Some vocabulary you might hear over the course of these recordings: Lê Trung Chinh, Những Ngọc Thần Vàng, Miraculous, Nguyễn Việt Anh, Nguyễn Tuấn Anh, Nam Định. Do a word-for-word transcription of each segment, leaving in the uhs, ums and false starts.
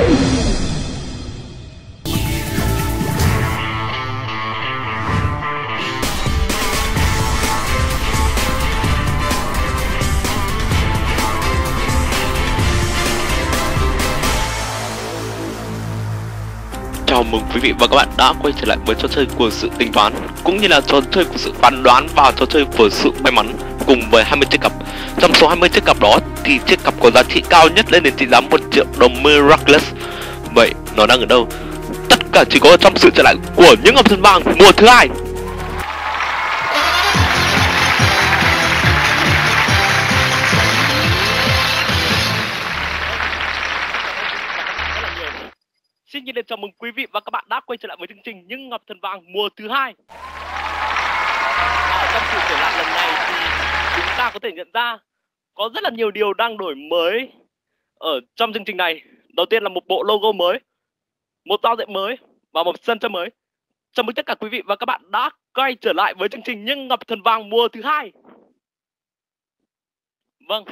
Chào mừng quý vị và các bạn đã quay trở lại với trò chơi của sự tính toán, cũng như là trò chơi của sự phán đoán và trò chơi của sự may mắn, cùng với hai mươi chiếc cặp. Trong số hai mươi chiếc cặp đó thì chiếc cặp có giá trị cao nhất lên đến trị giá một triệu đồng, Miraculous. Vậy nó đang ở đâu? Tất cả chỉ có trong sự trở lại của Những Ngọc Thần Vàng mùa thứ hai. Xin nhiệt liệt chào mừng quý vị và các bạn đã quay trở lại với chương trình Những Ngọc Thần Vàng mùa thứ hai. À, trong sự trở lại lần này thì chúng ta có thể nhận ra có rất là nhiều điều đang đổi mới ở trong chương trình này. Đầu tiên là một bộ logo mới, một giao diện mới và một sân chơi mới. Chào mừng tất cả quý vị và các bạn đã quay trở lại với chương trình Những Ngọc Thần Vàng mùa thứ hai. Vâng.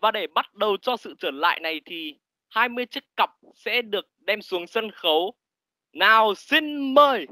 Và để bắt đầu cho sự trở lại này thì hai mươi chiếc cặp sẽ được đem xuống sân khấu. Nào xin mời.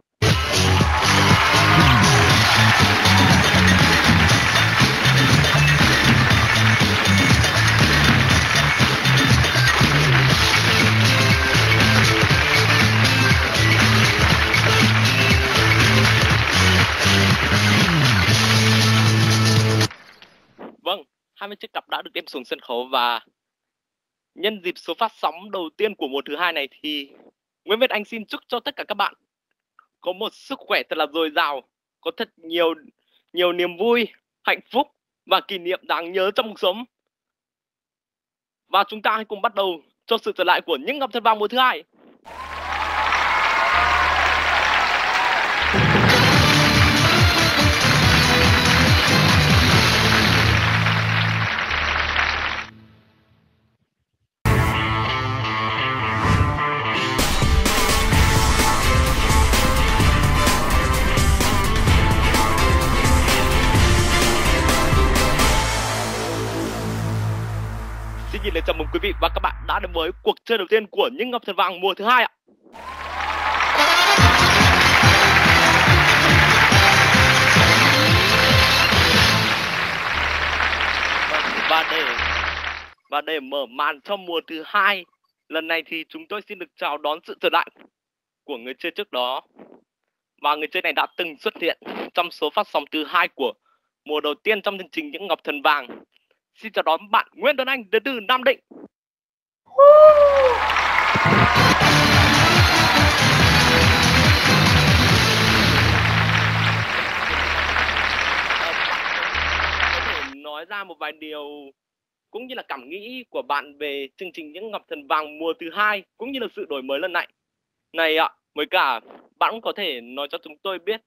Vâng, hai mươi chiếc cặp đã được đem xuống sân khấu và nhân dịp số phát sóng đầu tiên của mùa thứ hai này thì Nguyễn Việt Anh xin chúc cho tất cả các bạn có một sức khỏe thật là dồi dào, có thật nhiều nhiều niềm vui, hạnh phúc và kỷ niệm đáng nhớ trong cuộc sống. Và chúng ta hãy cùng bắt đầu cho sự trở lại của Những Ngọc Thần Vàng mùa thứ hai. Xin chào mừng quý vị và các bạn đã đến với cuộc chơi đầu tiên của Những Ngọc Thần Vàng mùa thứ hai ạ. Và để và để mở màn cho mùa thứ hai lần này thì chúng tôi xin được chào đón sự trở lại của người chơi trước đó, và người chơi này đã từng xuất hiện trong số phát sóng thứ hai của mùa đầu tiên trong chương trình Những Ngọc Thần Vàng. Xin chào đón bạn Nguyễn Tuấn Anh đến từ Nam Định. Có thể nói ra một vài điều cũng như là cảm nghĩ của bạn về chương trình Những Ngọc Thần Vàng mùa thứ hai cũng như là sự đổi mới lần này này ạ. Với cả bạn cũng có thể nói cho chúng tôi biết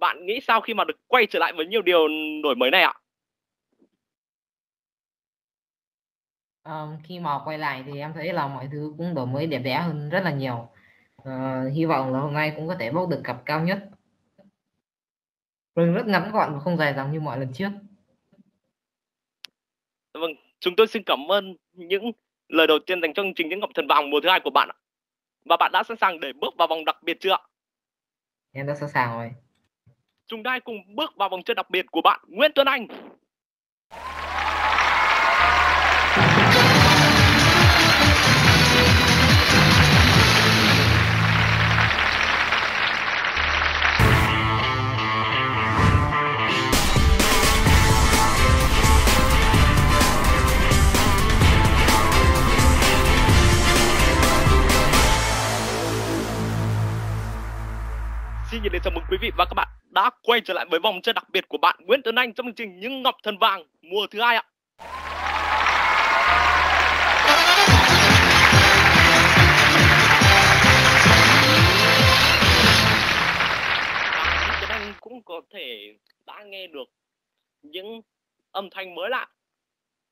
bạn nghĩ sao khi mà được quay trở lại với nhiều điều đổi mới này ạ. Um, khi mà quay lại thì em thấy là mọi thứ cũng đổi mới đẹp đẽ hơn rất là nhiều. Uh, hy vọng là hôm nay cũng có thể bốc được cặp cao nhất. Rừng rất ngắn gọn và không dài dòng như mọi lần trước. Vâng, chúng tôi xin cảm ơn những lời đầu tiên dành cho chương trình Những Ngọc Thần Vàng mùa thứ hai của bạn ạ. Và bạn đã sẵn sàng để bước vào vòng đặc biệt chưa ạ? Em đã sẵn sàng rồi. Chúng ta cùng bước vào vòng chơi đặc biệt của bạn Nguyễn Tuấn Anh. Để chào mừng quý vị và các bạn đã quay trở lại với vòng chơi đặc biệt của bạn Nguyễn Tuấn Anh trong chương trình Những Ngọc Thần Vàng mùa thứ hai ạ. Nguyễn Tuấn Anh cũng có thể đã nghe được những âm thanh mới lạ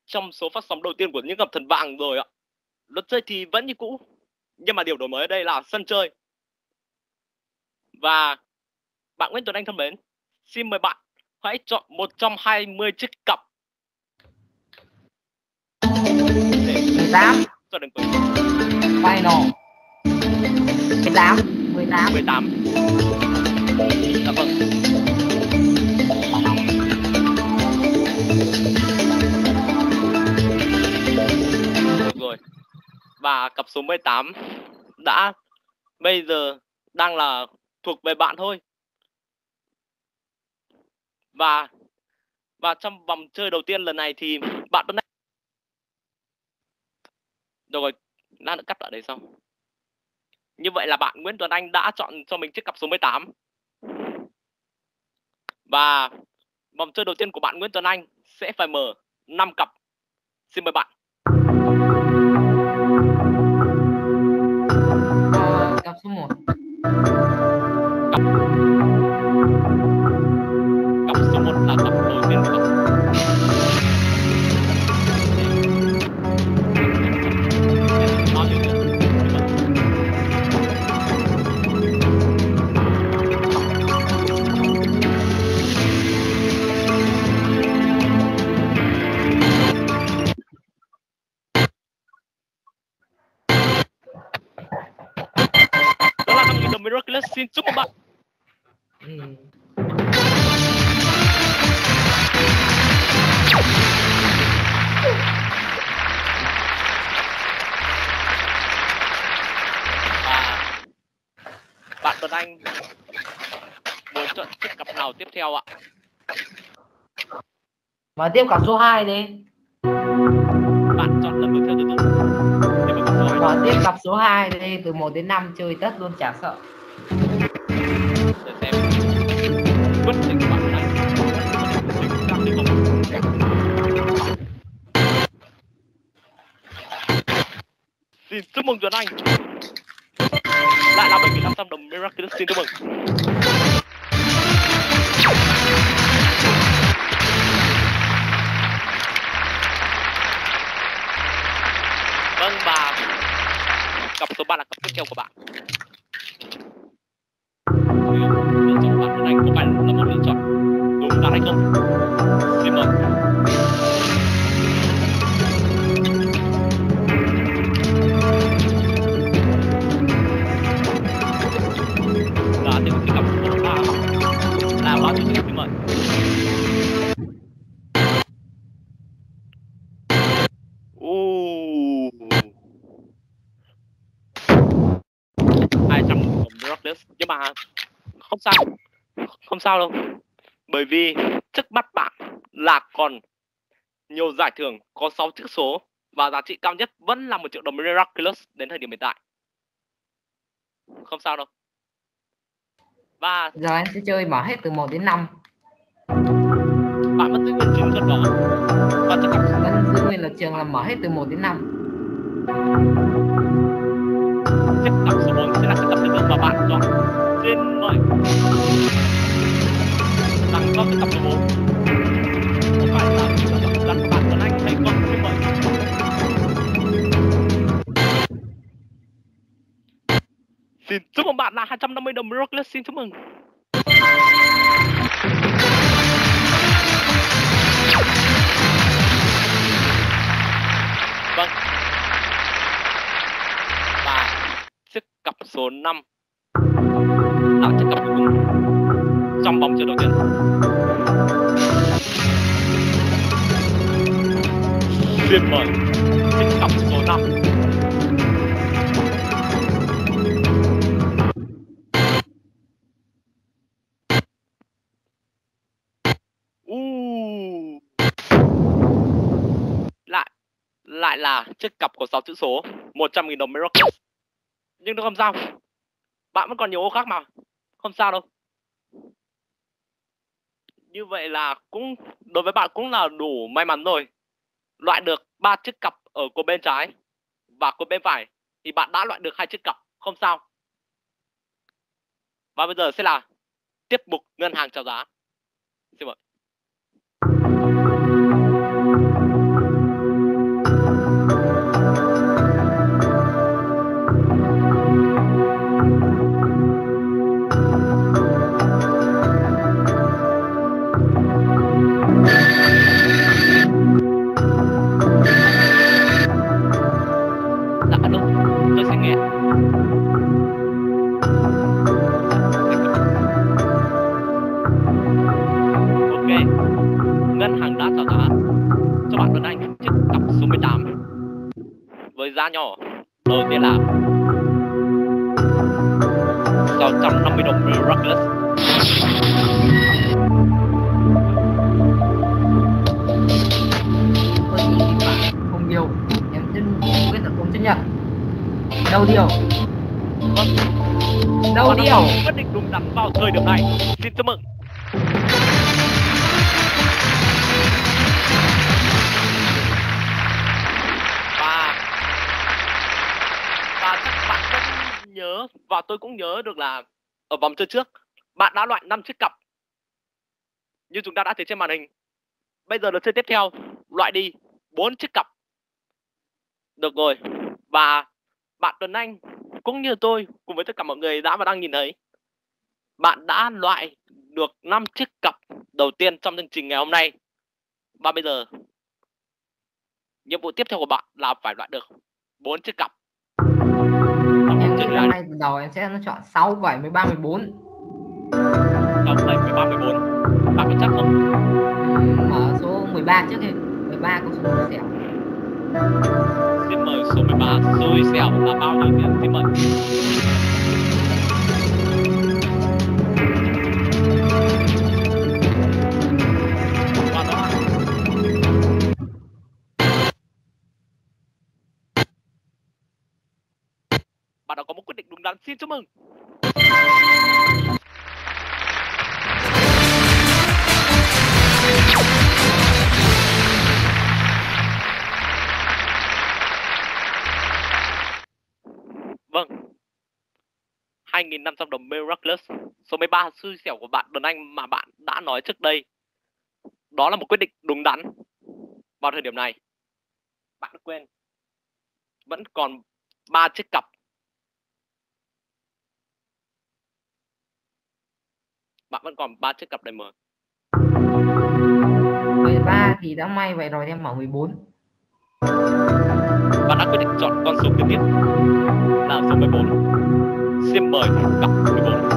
trong số phát sóng đầu tiên của Những Ngọc Thần Vàng rồi ạ. Luật chơi thì vẫn như cũ, nhưng mà điều đổi mới ở đây là sân chơi. Và bạn Nguyễn Tuấn Anh thân mến, xin mời bạn hãy chọn một trong hai mươi chiếc cặp. mười tám cho đừng quên. Final mười tám mười tám mười tám. Dạ vâng. Được rồi. Và cặp số mười tám đã bây giờ đang là thuộc về bạn thôi. Và và trong vòng chơi đầu tiên lần này thì bạn Tuấn Anh. Được rồi, lát nữa cắt ở đấy xong. Như vậy là bạn Nguyễn Tuấn Anh đã chọn cho mình chiếc cặp số mười tám. Và vòng chơi đầu tiên của bạn Nguyễn Tuấn Anh sẽ phải mở năm cặp. Xin mời bạn. Cặp số một. Cặp, cặp số một là cặp đầu tiên của bạn. Miraculous xin chúc các bạn. Ừ. Và bạn Tuấn Anh muốn chọn chiếc cặp nào tiếp theo ạ? Mà tiếp cặp số hai đi. Bạn chọn lần tiếp theo từ từ. Mở tiếp cặp số hai đi, từ một đến năm chơi tất luôn chả sợ. Để xem quyết định của bạn này. Xin chúc mừng Tuấn Anh. Lại là bảy nghìn năm trăm đồng Miraculous, xin chúc mừng. Vâng, và cặp số ba là cặp tiếp theo của bạn. Lựa chọn của bạn Anh có phải là một lựa chọn đúng đắn hay không? Xin mời. Và tiếp tục cặp số ba là báo tiếp theo, xin mời. Nhưng mà không sao, không sao đâu, bởi vì trước mắt bạn là còn nhiều giải thưởng có sáu chữ số và giá trị cao nhất vẫn là một triệu đồng Miraculous đến thời điểm hiện tại. Không sao đâu. Và giờ em sẽ chơi bỏ hết từ một đến năm. Bạn vẫn giữ nguyên chín trận đó. Và chắc chắn vẫn giữ nguyên là trường là mở hết từ một đến năm. Chiếc cặp số bốn sẽ là chiếc cặp thứ tư mà bạn chọn. Xin mời. Đằng sau chiếc cặp số bốn có phải là chiếc cặp của bạn Tuấn Anh hay không? Xin mời. Xin chúc mừng bạn là hai trăm năm mươi đồng Miraculous, xin chúc mừng. Vâng. Chiếc cặp số năm là chiếc cặp cuối cùng trong vòng chơi đầu tiên. Tuyệt vời. Chiếc cặp số năm. Uh. Lại lại là chiếc cặp có sáu chữ số, một trăm nghìn đồng Miraculous. Nhưng nó không sao. Bạn vẫn còn nhiều ô khác mà. Không sao đâu. Như vậy là cũng đối với bạn cũng là đủ may mắn rồi. Loại được ba chiếc cặp ở cột bên trái và cột bên phải thì bạn đã loại được hai chiếc cặp, không sao. Và bây giờ sẽ là tiết mục ngân hàng chào giá. Xin mời. tạ luôn, tôi sẽ nghe. Ok, ngân hàng đã trả giá cho bạn Tuấn Anh chiếc cặp số mười tám với giá nhỏ. Đầu tiên là sáu trăm năm mươi đồng Miraculous. Không nhiều, em xin quyết là không chấp nhận. Đâu điều? Vâng. Đâu điều? Quyết định đúng đắn vào thời điểm này. Xin chúc mừng. Nhớ, và tôi cũng nhớ được là ở vòng chơi trước bạn đã loại năm chiếc cặp như chúng ta đã thấy trên màn hình. Bây giờ lượt chơi tiếp theo loại đi bốn chiếc cặp. Được rồi, và bạn Tuấn Anh cũng như tôi cùng với tất cả mọi người đã và đang nhìn thấy, bạn đã loại được năm chiếc cặp đầu tiên trong chương trình ngày hôm nay. Và bây giờ nhiệm vụ tiếp theo của bạn là phải loại được bốn chiếc cặp. Hôm nay đầu em sẽ chọn sáu, bảy, mười ba, mười bốn. Sáu, bảy, mười ba, mười bốn. Bạn có chắc không? Mở số mười ba trước đi. Mười ba có số xui xẻo. Xin mời số mười ba. Xui xẻo là bao nhiêu tiền? Xin mời. Bạn đã có một quyết định đúng đắn, xin chúc mừng. Vâng, hai nghìn năm trăm đồng Miraculous, số mười ba xui xẻo của bạn Tuấn Anh mà bạn đã nói trước đây. Đó là một quyết định đúng đắn. Vào thời điểm này bạn quên vẫn còn ba chiếc cặp. Bạn vẫn còn ba chiếc cặp đầy mở. mười ba thì đã may vậy rồi, em mở mười bốn. Bạn đã quyết định chọn con số kế tiếp là số mười bốn. Xin mời cặp mười bốn.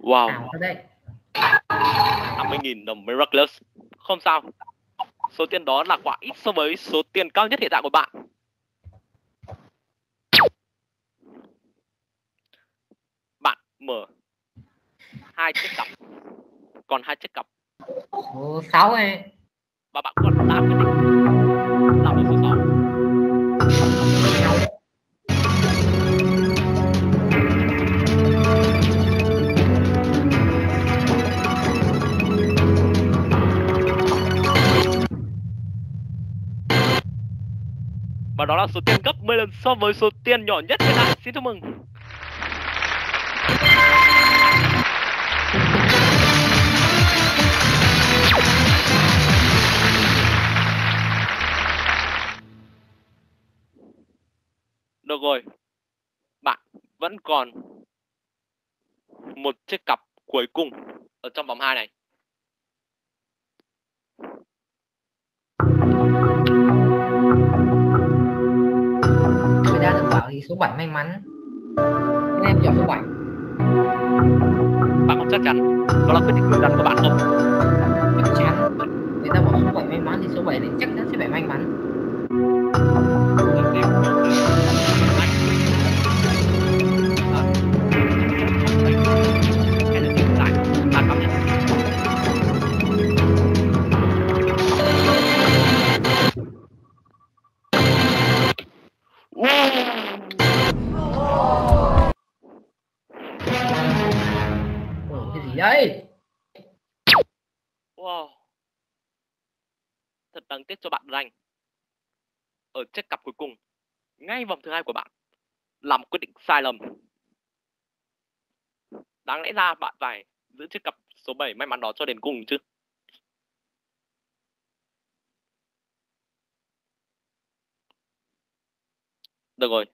Wow, năm mươi nghìn đồng Miraculous. Không sao, số tiền đó là quá ít so với số tiền cao nhất hiện tại của bạn. Bạn mở hai chiếc cặp, còn hai chiếc cặp. Số sáu ấy. Và bạn còn tám cái đỉnh. Làm được số sáu. Và đó là số tiền gấp mười lần so với số tiền nhỏ nhất hiện tại. Xin chúc mừng. Được rồi, bạn vẫn còn một chiếc cặp cuối cùng ở trong vòng hai này. Số bảy may mắn. Nên em chọn số bảy. Bạn không chắc chắn đó là quyết định đúng đắn của bạn không? Chắc chắn. Người ta bảo số bảy may mắn thì số bảy này chắc chắn sẽ phải may mắn. Đấy. Wow, thật đáng tiếc cho bạn Tuấn Anh. Ở chiếc cặp cuối cùng, ngay vòng thứ hai của bạn, là một quyết định sai lầm. Đáng lẽ ra bạn phải giữ chiếc cặp số bảy may mắn đó cho đến cùng chứ. Được rồi.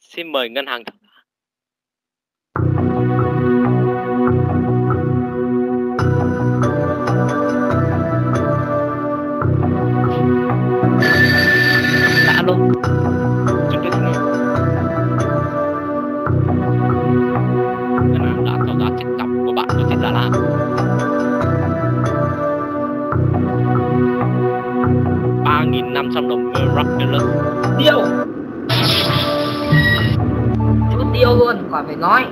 Xin mời ngân hàng. Đã luôn. ba nghìn năm trăm đồng Miraculous. Tiêu. Chút tiêu luôn, còn phải nói.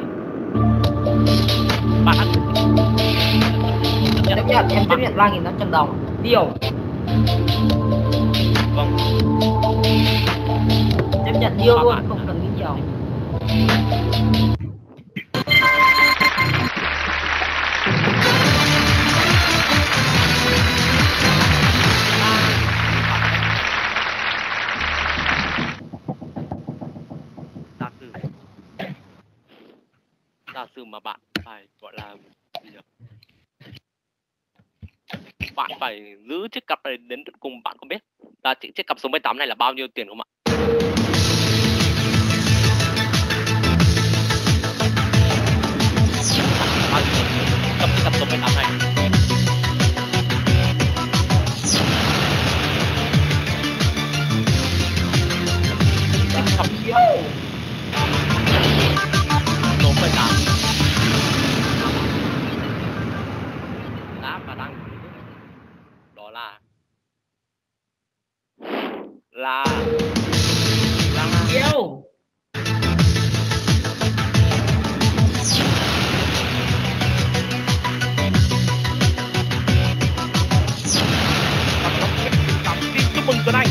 Bạn chấp nhận, em chấp nhận ba nghìn năm trăm đồng. Tiêu. Vâng. Chấp nhận tiêu luôn, không cần nghĩ nhiều. Giả sử mà bạn phải gọi là bạn phải giữ chiếc cặp này đến cùng, bạn có biết là chiếc cặp số mười tám này là bao nhiêu tiền không ạ? Cặp chiếc cặp số mười tám này đã và đang đó là là là yêu chúc mừng tuần anh.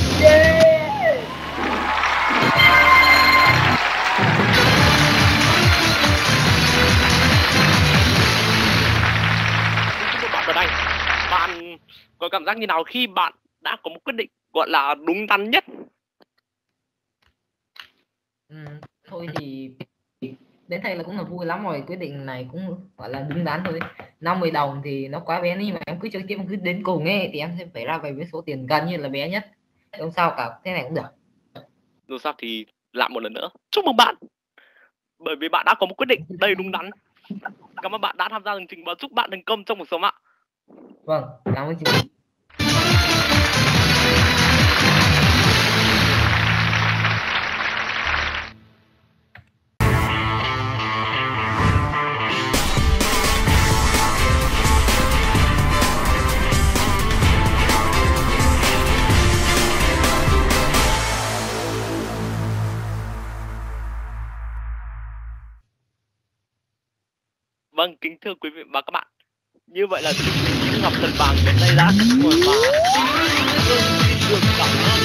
Bạn có cảm giác như nào khi bạn đã có một quyết định gọi là đúng đắn nhất? Ừ, thôi thì đến đây là cũng là vui lắm rồi, quyết định này cũng gọi là đúng đắn thôi. Năm mươi đồng thì nó quá bé, nhưng mà em cứ chơi tiếp, em cứ đến cùng ấy thì em sẽ phải ra về với số tiền gần như là bé nhất. Không sao cả, thế này cũng được. Dù sao thì làm một lần nữa. Chúc mừng bạn, bởi vì bạn đã có một quyết định đầy đúng đắn. Cảm ơn bạn đã tham gia hành trình và chúc bạn thành công trong cuộc sống ạ. Vâng, cảm ơn chị. Vâng, kính thưa quý vị và các bạn, như vậy là Những Ngọc Thần Vàng đến đây đã kết thúc và xin được cảm ơn